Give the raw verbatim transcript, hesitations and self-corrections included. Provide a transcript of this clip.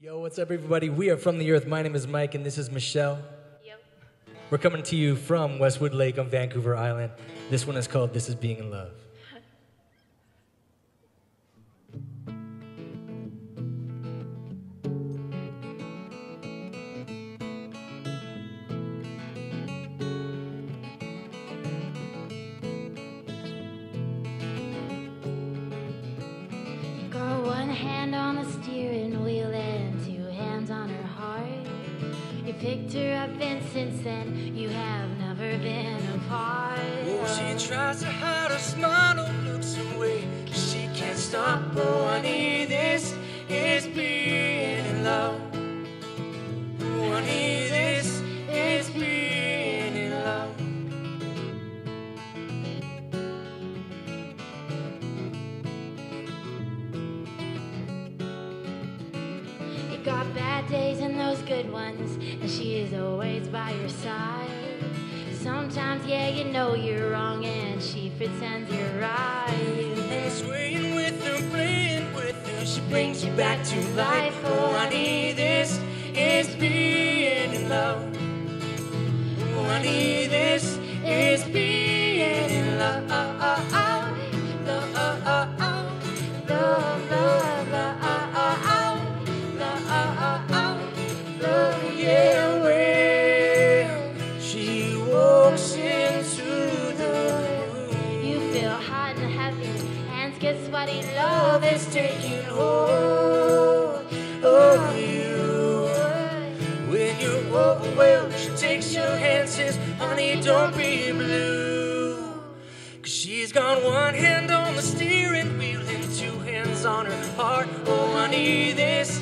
Yo, what's up, everybody? We are From the Earth. My name is Mike, and this is Michelle. Yep. We're coming to you from Westwood Lake on Vancouver Island. This one is called This Is Being in Love. Got one hand on the steering wheel and two hands on her heart. You picked her up, and since then you have never been apart. Oh, she tries to hide her smile and looks away, 'cause she can't stop. Oh, honey, this is being in love. Oh, honey, this is being in love. Got bad days and those good ones, and she is always by your side. Sometimes, yeah, you know you're wrong, and she pretends you're right. And swaying with her, playing with her, she brings you back to life. Oh, honey, this is being in love. Oh, honey, this is being in love. Oh, oh, oh. Guess what? In love is taking hold of you. When you walk away, she takes your hand, says, honey, don't be blue. 'Cause she's got one hand on the steering wheel and two hands on her heart. Oh, honey, this